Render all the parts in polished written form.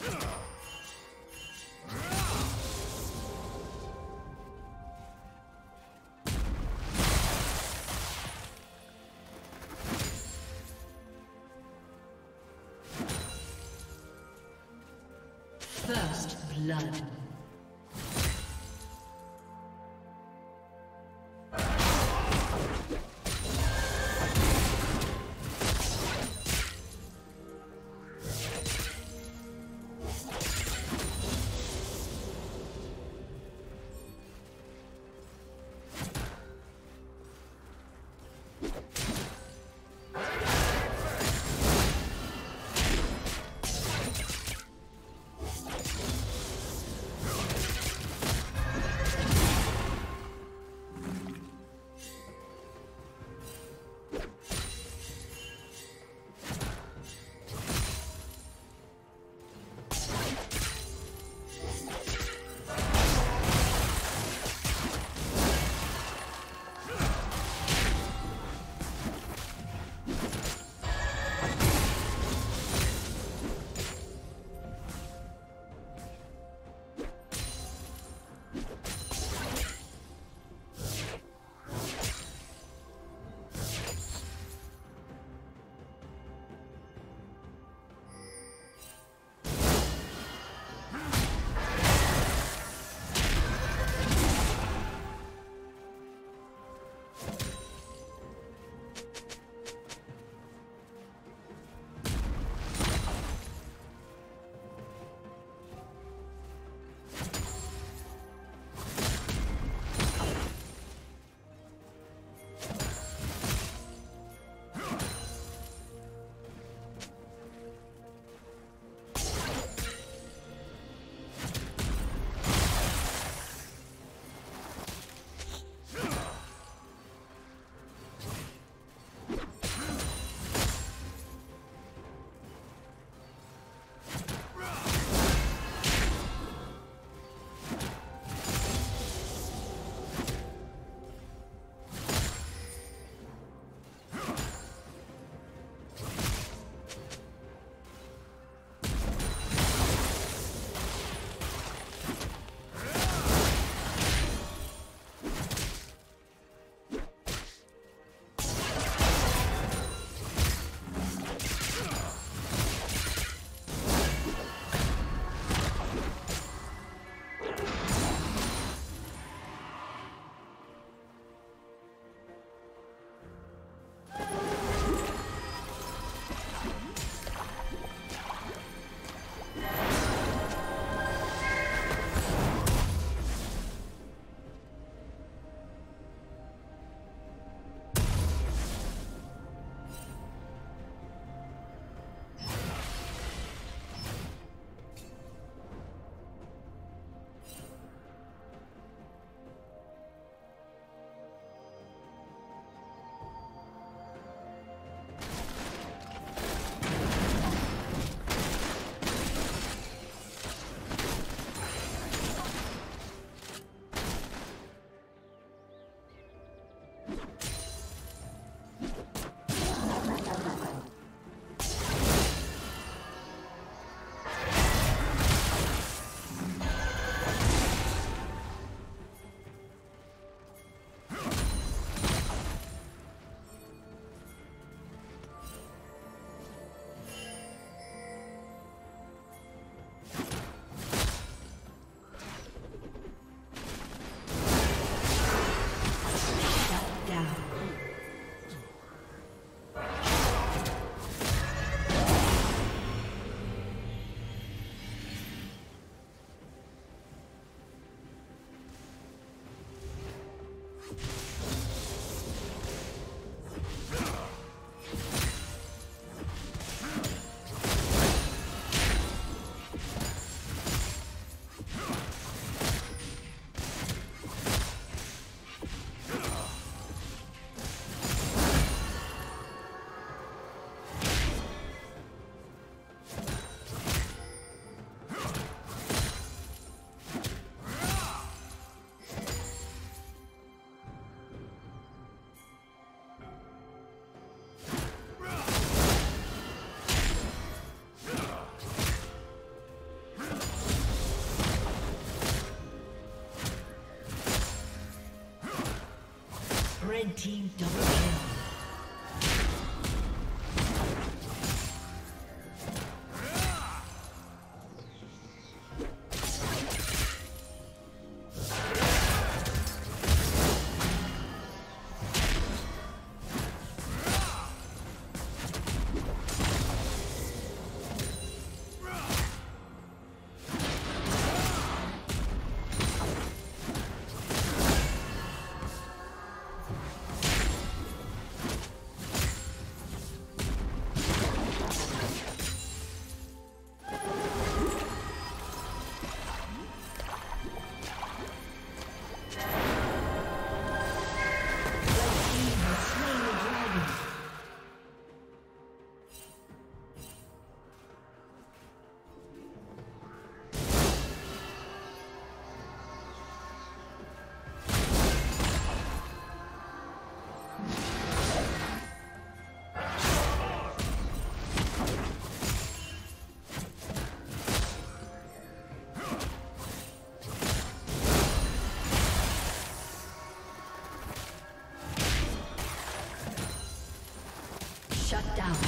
First blood. Red team double kill. Shut down.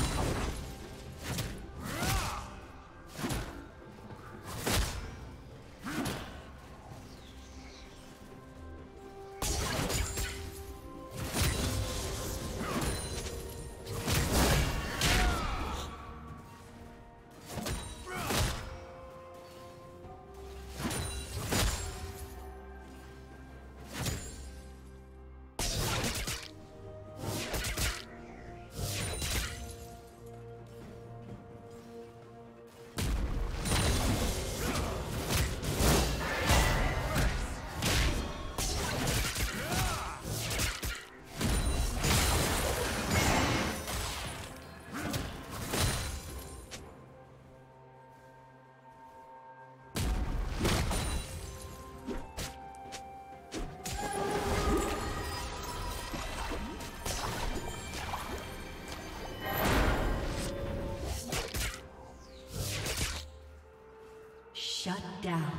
Shut down.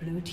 Blue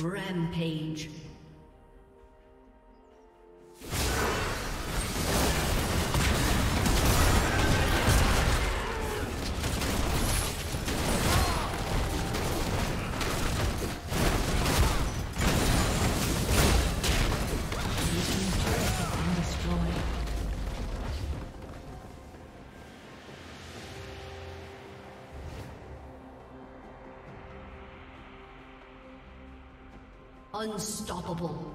Rampage. Unstoppable.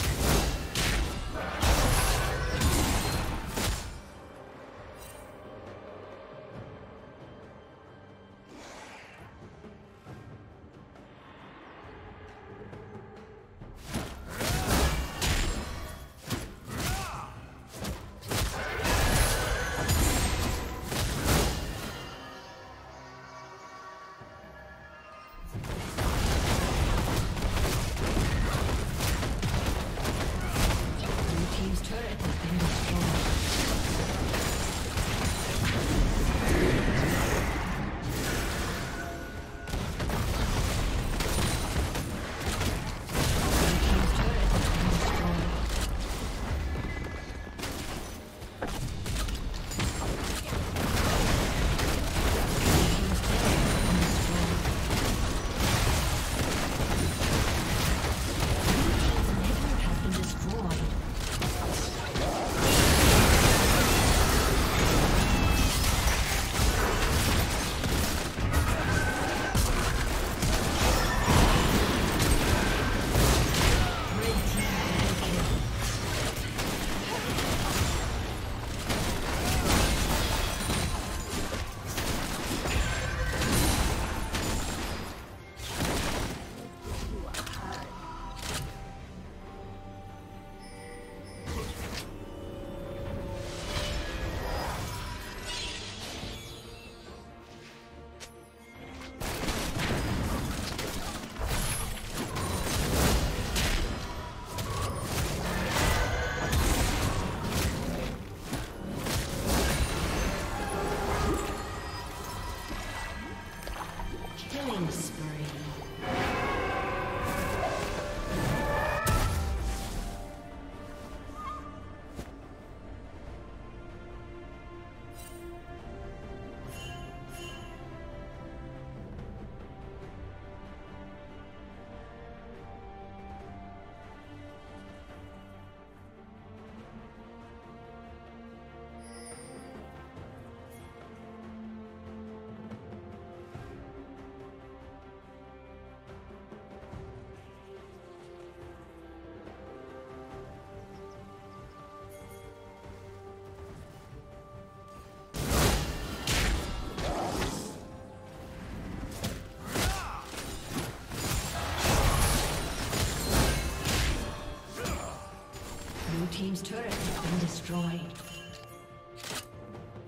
destroyed.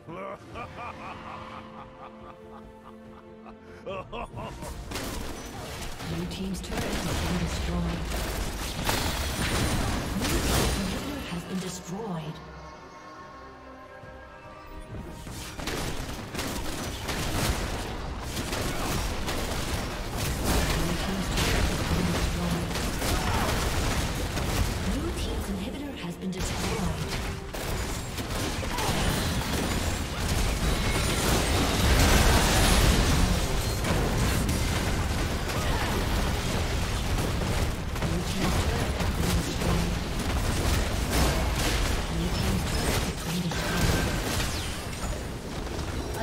Blue team's turret has been destroyed. Blue team's turret has been destroyed.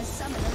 Some of them.